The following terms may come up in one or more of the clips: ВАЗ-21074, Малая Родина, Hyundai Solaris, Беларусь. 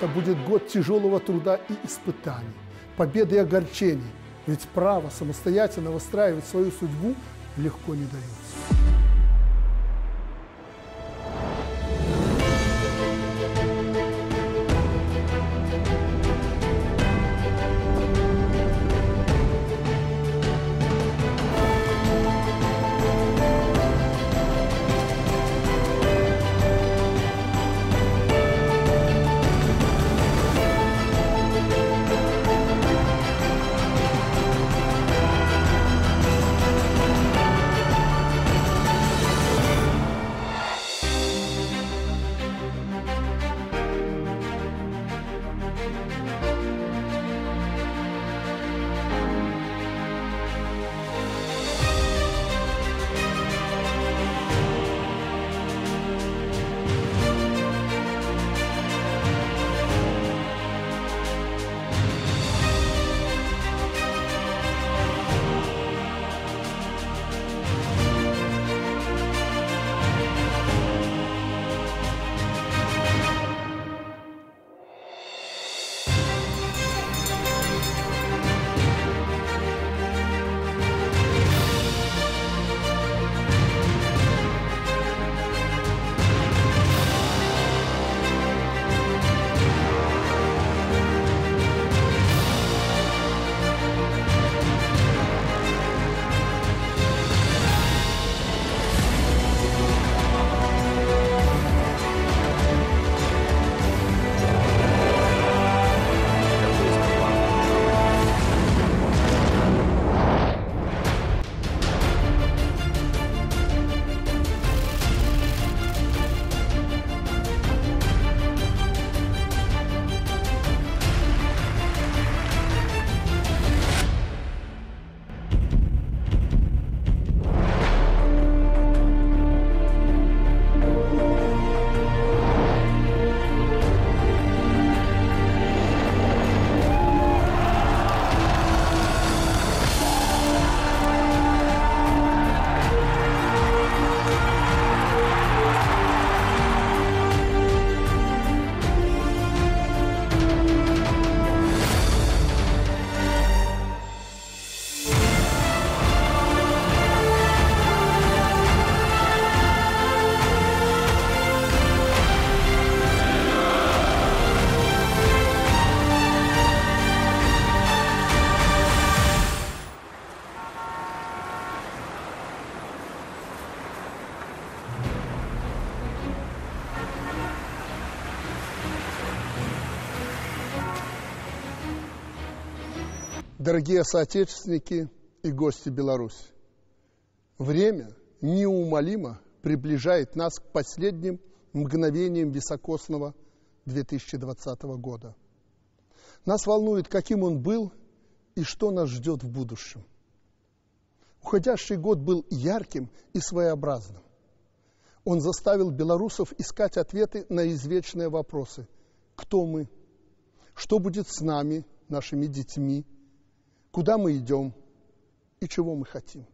Это будет год тяжелого труда и испытаний, побед и огорчений, ведь право самостоятельно выстраивать свою судьбу легко не дается. Дорогие соотечественники и гости Беларуси, время неумолимо приближает нас к последним мгновениям високосного 2020 года. Нас волнует, каким он был и что нас ждет в будущем. Уходящий год был ярким и своеобразным. Он заставил белорусов искать ответы на извечные вопросы: кто мы, что будет с нами, нашими детьми, куда мы идем и чего мы хотим.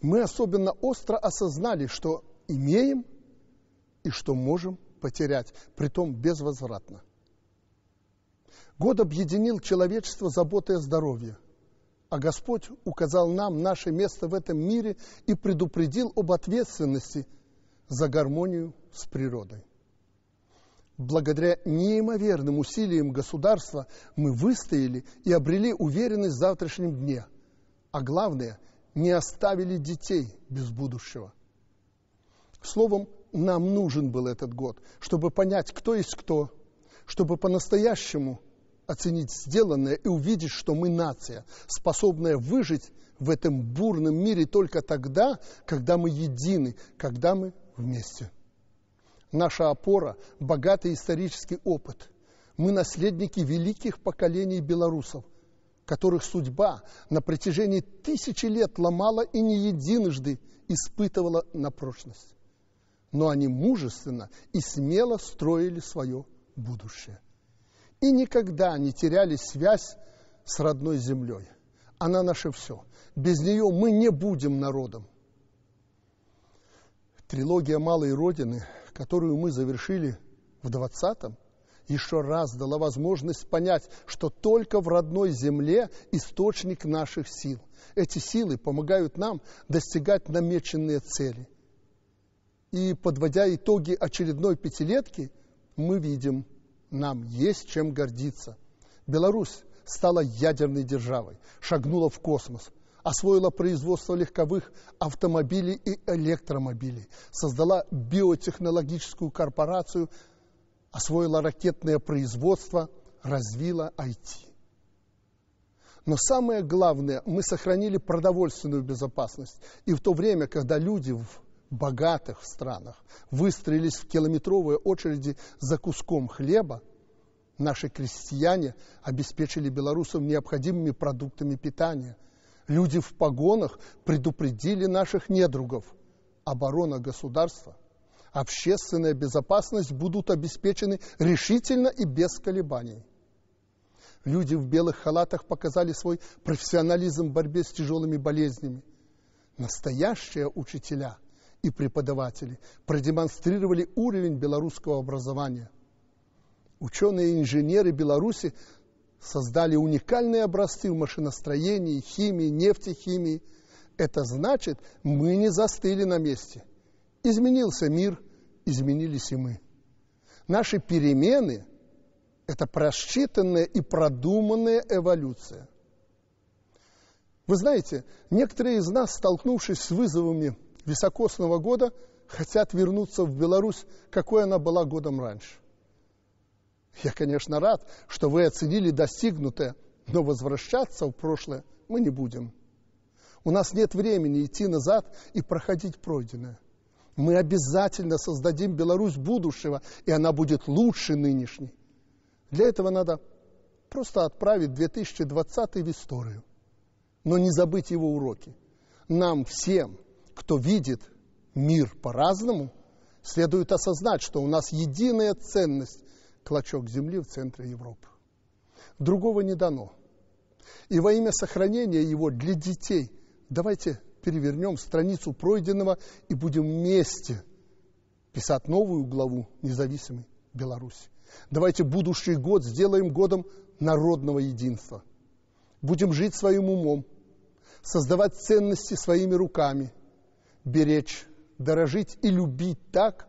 Мы особенно остро осознали, что имеем и что можем потерять, притом безвозвратно. Год объединил человечество заботой о здоровье, а Господь указал нам наше место в этом мире и предупредил об ответственности за гармонию с природой. Благодаря неимоверным усилиям государства мы выстояли и обрели уверенность в завтрашнем дне, а главное, не оставили детей без будущего. Словом, нам нужен был этот год, чтобы понять, кто есть кто, чтобы по-настоящему оценить сделанное и увидеть, что мы нация, способная выжить в этом бурном мире только тогда, когда мы едины, когда мы вместе. Наша опора – богатый исторический опыт. Мы наследники великих поколений белорусов, которых судьба на протяжении тысячи лет ломала и не единожды испытывала на прочность. Но они мужественно и смело строили свое будущее. И никогда не теряли связь с родной землей. Она наше все. Без нее мы не будем народом. Трилогия «Малой Родины», которую мы завершили в 20-м, еще раз дала возможность понять, что только в родной земле источник наших сил. Эти силы помогают нам достигать намеченные цели. И, подводя итоги очередной пятилетки, мы видим, нам есть чем гордиться. Беларусь стала ядерной державой, шагнула в космос, освоила производство легковых автомобилей и электромобилей, создала биотехнологическую корпорацию, освоила ракетное производство, развила IT. Но самое главное, мы сохранили продовольственную безопасность. И в то время, когда люди в богатых странах выстроились в километровые очереди за куском хлеба, наши крестьяне обеспечили белорусов необходимыми продуктами питания. Люди в погонах предупредили наших недругов. Оборона государства, общественная безопасность будут обеспечены решительно и без колебаний. Люди в белых халатах показали свой профессионализм в борьбе с тяжелыми болезнями. Настоящие учителя и преподаватели продемонстрировали уровень белорусского образования. Ученые и инженеры Беларуси создали уникальные образцы в машиностроении, химии, нефтехимии. Это значит, мы не застыли на месте. Изменился мир, изменились и мы. Наши перемены – это просчитанная и продуманная эволюция. Вы знаете, некоторые из нас, столкнувшись с вызовами високосного года, хотят вернуться в Беларусь, какой она была годом раньше. Я, конечно, рад, что вы оценили достигнутое, но возвращаться в прошлое мы не будем. У нас нет времени идти назад и проходить пройденное. Мы обязательно создадим Беларусь будущего, и она будет лучше нынешней. Для этого надо просто отправить 2020 в историю, но не забыть его уроки. Нам всем, кто видит мир по-разному, следует осознать, что у нас единая ценность – клочок земли в центре Европы. Другого не дано. И во имя сохранения его для детей давайте перевернем страницу пройденного и будем вместе писать новую главу независимой Беларуси. Давайте будущий год сделаем годом народного единства. Будем жить своим умом, создавать ценности своими руками, беречь, дорожить и любить так,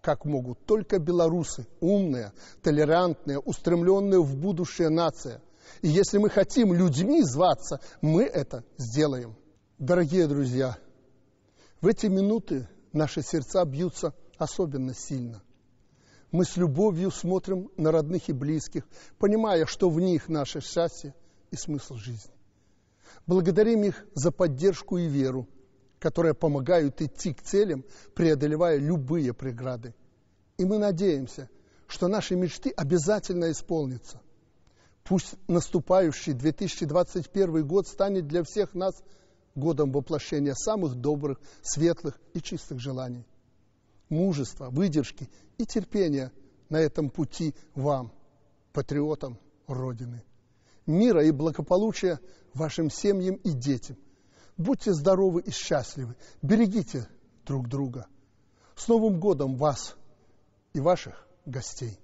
как могут только белорусы, умная, толерантная, устремленная в будущее нация. И если мы хотим людьми зваться, мы это сделаем. Дорогие друзья, в эти минуты наши сердца бьются особенно сильно. Мы с любовью смотрим на родных и близких, понимая, что в них наше счастье и смысл жизни. Благодарим их за поддержку и веру, которые помогают идти к целям, преодолевая любые преграды. И мы надеемся, что наши мечты обязательно исполнятся. Пусть наступающий 2021 год станет для всех нас годом воплощения самых добрых, светлых и чистых желаний. Мужества, выдержки и терпения на этом пути вам, патриотам Родины. Мира и благополучия вашим семьям и детям. Будьте здоровы и счастливы, берегите друг друга. С Новым годом вас и ваших гостей!